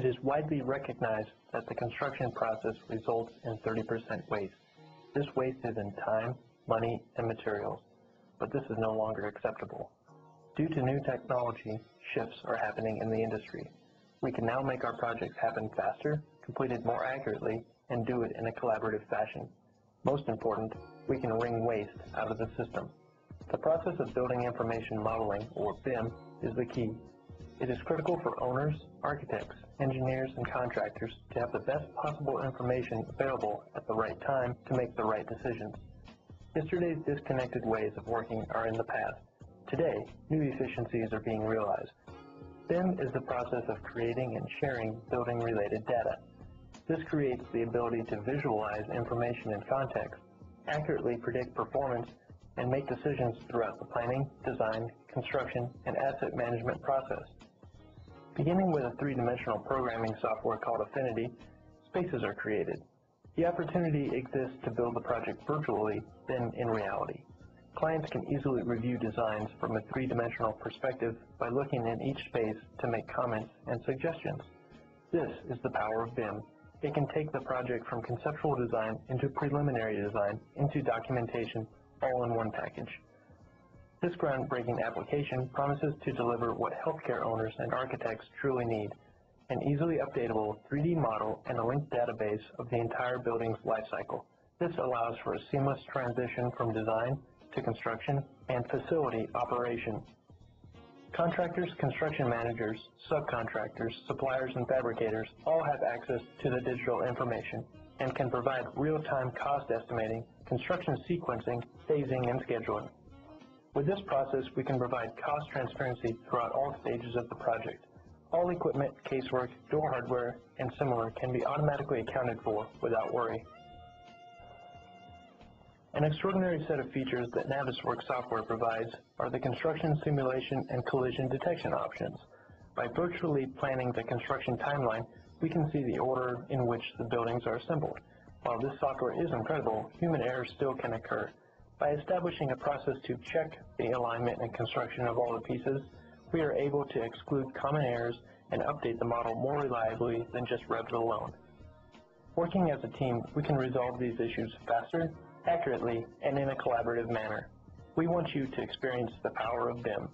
It is widely recognized that the construction process results in 30% waste. This waste is in time, money, and materials, but this is no longer acceptable. Due to new technology, shifts are happening in the industry. We can now make our projects happen faster, completed more accurately, and do it in a collaborative fashion. Most important, we can wring waste out of the system. The process of building information modeling, or BIM, is the key. It is critical for owners, architects, engineers, and contractors to have the best possible information available at the right time to make the right decisions. Yesterday's disconnected ways of working are in the past. Today, new efficiencies are being realized. BIM is the process of creating and sharing building-related data. This creates the ability to visualize information in context, accurately predict performance, and make decisions throughout the planning, design, construction, and asset management process. Beginning with a three-dimensional programming software called Affinity, spaces are created. The opportunity exists to build the project virtually, then in reality. Clients can easily review designs from a three-dimensional perspective by looking in each space to make comments and suggestions. This is the power of BIM. It can take the project from conceptual design into preliminary design into documentation, all in one package. This groundbreaking application promises to deliver what healthcare owners and architects truly need, an easily updatable 3D model and a linked database of the entire building's lifecycle. This allows for a seamless transition from design to construction and facility operation. Contractors, construction managers, subcontractors, suppliers, and fabricators all have access to the digital information and can provide real-time cost estimating, construction sequencing, phasing, and scheduling. With this process, we can provide cost transparency throughout all stages of the project. All equipment, casework, door hardware, and similar can be automatically accounted for without worry. An extraordinary set of features that Navisworks software provides are the construction simulation and collision detection options. By virtually planning the construction timeline, we can see the order in which the buildings are assembled. While this software is incredible, human error still can occur. By establishing a process to check the alignment and construction of all the pieces, we are able to exclude common errors and update the model more reliably than just Revit alone. Working as a team, we can resolve these issues faster, accurately, and in a collaborative manner. We want you to experience the power of BIM.